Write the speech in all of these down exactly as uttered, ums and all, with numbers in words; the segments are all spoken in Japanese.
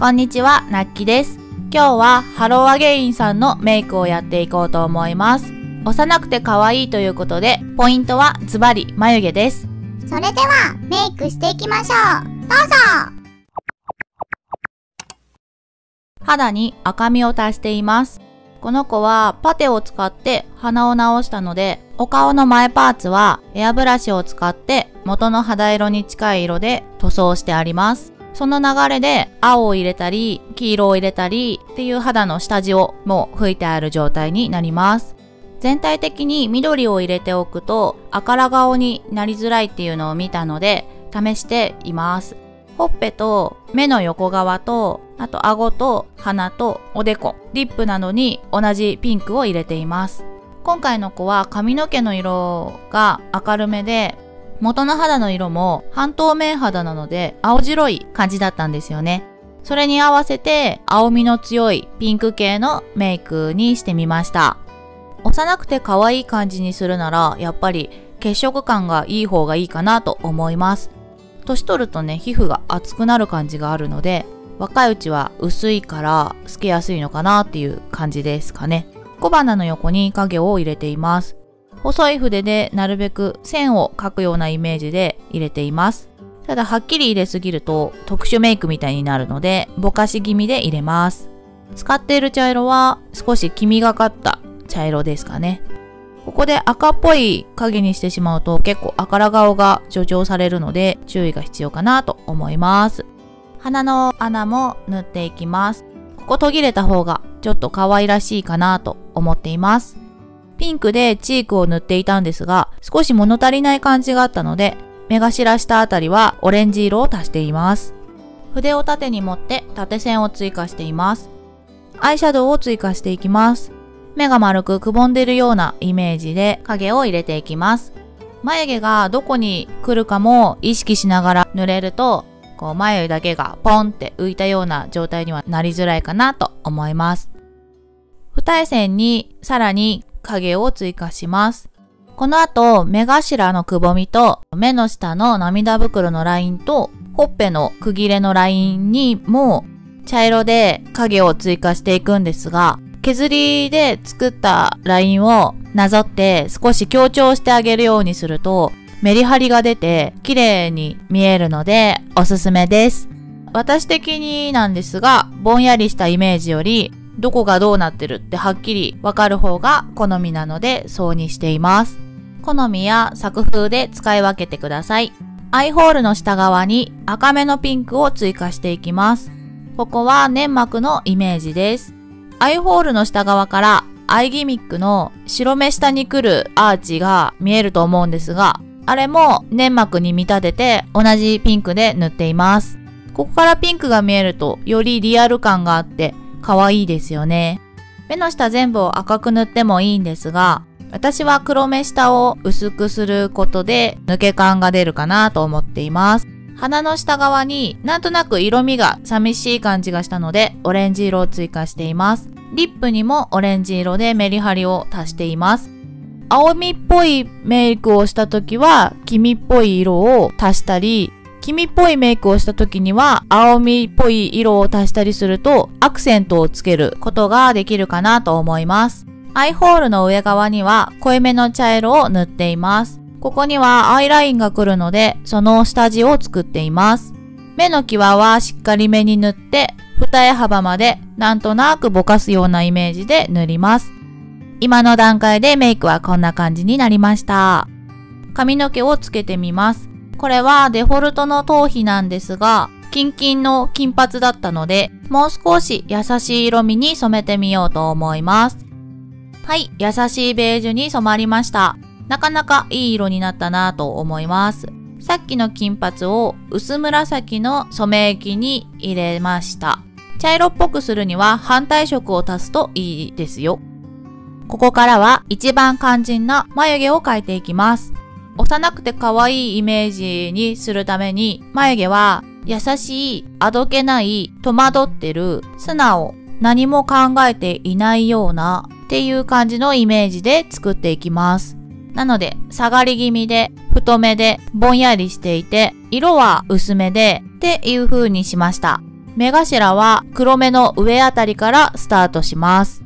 こんにちは、なっきです。今日はハローアゲインさんのメイクをやっていこうと思います。幼くて可愛いということで、ポイントはズバリ眉毛です。それではメイクしていきましょう。どうぞ。肌に赤みを足しています。この子はパテを使って鼻を直したので、お顔の前パーツはエアブラシを使って元の肌色に近い色で塗装してあります。その流れで青を入れたり黄色を入れたりっていう肌の下地をもう拭いてある状態になります。全体的に緑を入れておくと赤ら顔になりづらいっていうのを見たので試しています。ほっぺと目の横側とあと顎と鼻とおでこ、リップなどに同じピンクを入れています。今回の子は髪の毛の色が明るめで元の肌の色も半透明肌なので青白い感じだったんですよね。それに合わせて青みの強いピンク系のメイクにしてみました。幼くて可愛い感じにするならやっぱり血色感がいい方がいいかなと思います。年取るとね、皮膚が厚くなる感じがあるので若いうちは薄いから透けやすいのかなっていう感じですかね。小鼻の横に影を入れています。細い筆でなるべく線を描くようなイメージで入れています。ただはっきり入れすぎると特殊メイクみたいになるのでぼかし気味で入れます。使っている茶色は少し黄みがかった茶色ですかね。ここで赤っぽい影にしてしまうと結構赤ら顔が助長されるので注意が必要かなと思います。鼻の穴も塗っていきます。ここ途切れた方がちょっと可愛らしいかなと思っています。ピンクでチークを塗っていたんですが、少し物足りない感じがあったので、目頭下あたりはオレンジ色を足しています。筆を縦に持って縦線を追加しています。アイシャドウを追加していきます。目が丸くくぼんでいるようなイメージで影を入れていきます。眉毛がどこに来るかも意識しながら塗れると、こう眉だけがポンって浮いたような状態にはなりづらいかなと思います。二重線にさらに影を追加します。この後、目頭のくぼみと目の下の涙袋のラインとほっぺの区切れのラインにも茶色で影を追加していくんですが、削りで作ったラインをなぞって少し強調してあげるようにするとメリハリが出て綺麗に見えるのでおすすめです。私的になんですが、ぼんやりしたイメージよりどこがどうなってるってはっきりわかる方が好みなのでそうにしています。好みや作風で使い分けてください。アイホールの下側に赤めのピンクを追加していきます。ここは粘膜のイメージです。アイホールの下側からアイギミックの白目下に来るアーチが見えると思うんですが、あれも粘膜に見立てて同じピンクで塗っています。ここからピンクが見えるとよりリアル感があって可愛いですよね。目の下全部を赤く塗ってもいいんですが、私は黒目下を薄くすることで抜け感が出るかなと思っています。鼻の下側になんとなく色味が寂しい感じがしたのでオレンジ色を追加しています。リップにもオレンジ色でメリハリを足しています。青みっぽいメイクをした時は黄みっぽい色を足したり、黄みっぽいメイクをした時には青みっぽい色を足したりするとアクセントをつけることができるかなと思います。アイホールの上側には濃いめの茶色を塗っています。ここにはアイラインが来るのでその下地を作っています。目の際はしっかりめに塗って二重幅までなんとなくぼかすようなイメージで塗ります。今の段階でメイクはこんな感じになりました。髪の毛をつけてみます。これはデフォルトの頭皮なんですが、キンキンの金髪だったので、もう少し優しい色味に染めてみようと思います。はい、優しいベージュに染まりました。なかなかいい色になったなぁと思います。さっきの金髪を薄紫の染め液に入れました。茶色っぽくするには反対色を足すといいですよ。ここからは一番肝心な眉毛を描いていきます。幼くて可愛いイメージにするために眉毛は優しい、あどけない、戸惑ってる、素直、何も考えていないようなっていう感じのイメージで作っていきます。なので下がり気味で太めでぼんやりしていて色は薄めでっていう風にしました。目頭は黒目の上あたりからスタートします。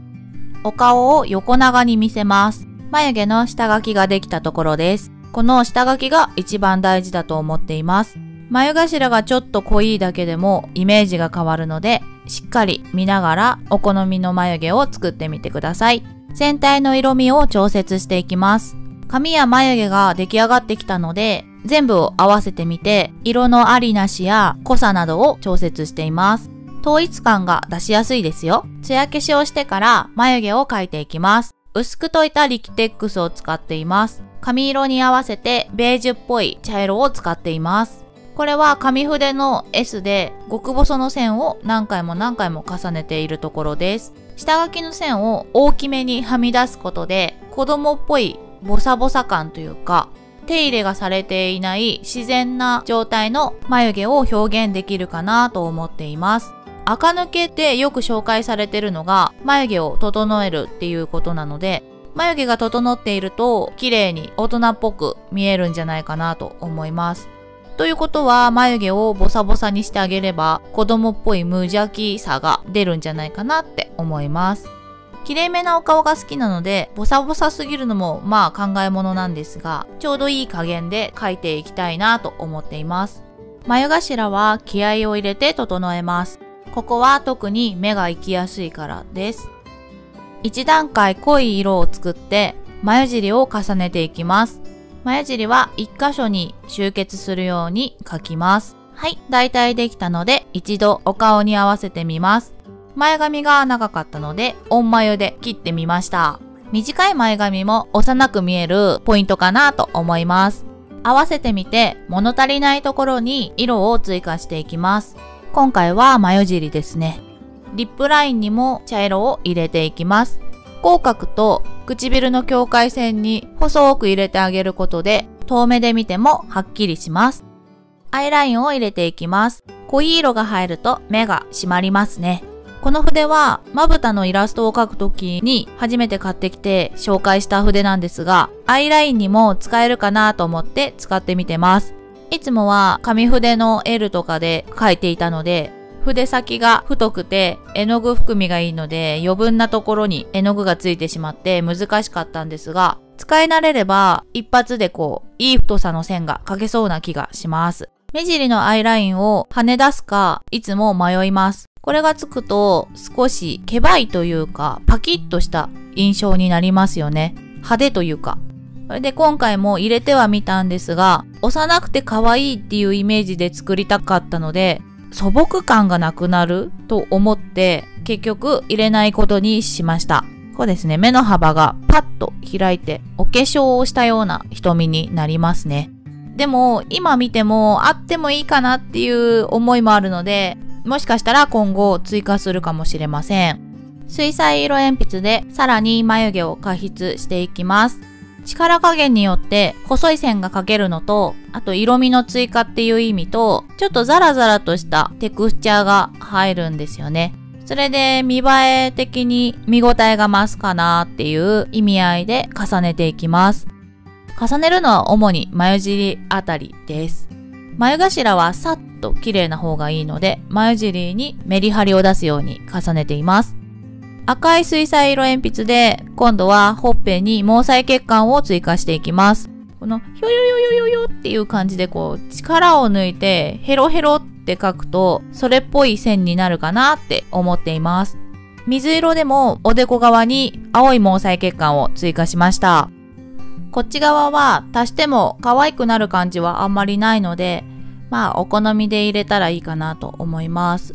お顔を横長に見せます。眉毛の下書きができたところです。この下書きが一番大事だと思っています。眉頭がちょっと濃いだけでもイメージが変わるので、しっかり見ながらお好みの眉毛を作ってみてください。全体の色味を調節していきます。髪や眉毛が出来上がってきたので、全部を合わせてみて、色のありなしや濃さなどを調節しています。統一感が出しやすいですよ。艶消しをしてから眉毛を描いていきます。薄く溶いたリキテックスを使っています。髪色に合わせてベージュっぽい茶色を使っています。これは紙筆の S で極細の線を何回も何回も重ねているところです。下書きの線を大きめにはみ出すことで子供っぽいボサボサ感というか、手入れがされていない自然な状態の眉毛を表現できるかなと思っています。垢抜けでよく紹介されているのが眉毛を整えるっていうことなので、眉毛が整っていると綺麗に大人っぽく見えるんじゃないかなと思います。ということは眉毛をボサボサにしてあげれば子供っぽい無邪気さが出るんじゃないかなって思います。綺麗めなお顔が好きなので、ボサボサすぎるのもまあ考えものなんですが、ちょうどいい加減で描いていきたいなと思っています。眉頭は気合を入れて整えます。ここは特に目が行きやすいからです。一段階濃い色を作って眉尻を重ねていきます。眉尻は一箇所に集結するように描きます。はい、大体できたので一度お顔に合わせてみます。前髪が長かったので、オン眉で切ってみました。短い前髪も幼く見えるポイントかなと思います。合わせてみて、物足りないところに色を追加していきます。今回は眉尻ですね。リップラインにも茶色を入れていきます。口角と唇の境界線に細く入れてあげることで、遠目で見てもはっきりします。アイラインを入れていきます。濃い色が入ると目が締まりますね。この筆はまぶたのイラストを描くときに初めて買ってきて紹介した筆なんですが、アイラインにも使えるかなと思って使ってみてます。いつもは紙筆の L とかで描いていたので、筆先が太くて絵の具含みがいいので余分なところに絵の具がついてしまって難しかったんですが、使い慣れれば一発でこういい太さの線が描けそうな気がします。目尻のアイラインを跳ね出すかいつも迷います。これがつくと少しけばいというかパキッとした印象になりますよね。派手というか。それで今回も入れてはみたんですが、幼くて可愛いっていうイメージで作りたかったので、素朴感がなくなると思って結局入れないことにしました。こうですね、目の幅がパッと開いてお化粧をしたような瞳になりますね。でも今見てもあってもいいかなっていう思いもあるので、もしかしたら今後追加するかもしれません。水彩色鉛筆でさらに眉毛を加筆していきます。力加減によって細い線が描けるのと、あと色味の追加っていう意味と、ちょっとザラザラとしたテクスチャーが入るんですよね。それで見栄え的に見応えが増すかなっていう意味合いで重ねていきます。重ねるのは主に眉尻あたりです。眉頭はさっと綺麗な方がいいので、眉尻にメリハリを出すように重ねています。赤い水彩色鉛筆で、今度はほっぺに毛細血管を追加していきます。この、ひょよよよよよっていう感じでこう、力を抜いて、ヘロヘロって描くと、それっぽい線になるかなって思っています。水色でもおでこ側に青い毛細血管を追加しました。こっち側は足しても可愛くなる感じはあんまりないので、まあお好みで入れたらいいかなと思います。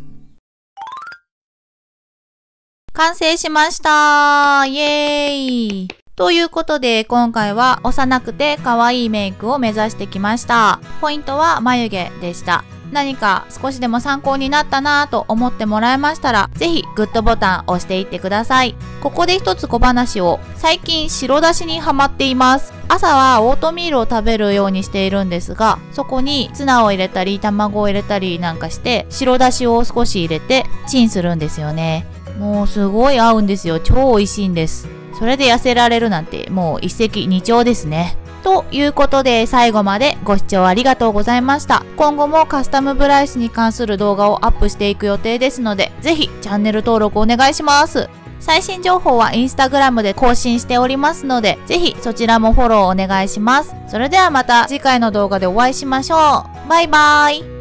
完成しましたーイエーイということで今回は幼くて可愛いメイクを目指してきました。ポイントは眉毛でした。何か少しでも参考になったなぁと思ってもらえましたら、ぜひグッドボタンを押していってください。ここで一つ小話を。最近白だしにハマっています。朝はオートミールを食べるようにしているんですが、そこにツナを入れたり卵を入れたりなんかして白だしを少し入れてチンするんですよね。もうすごい合うんですよ。超美味しいんです。それで痩せられるなんてもう一石二鳥ですね。ということで、最後までご視聴ありがとうございました。今後もカスタムブライスに関する動画をアップしていく予定ですので、ぜひチャンネル登録お願いします。最新情報はインスタグラムで更新しておりますので、ぜひそちらもフォローお願いします。それではまた次回の動画でお会いしましょう。バイバーイ。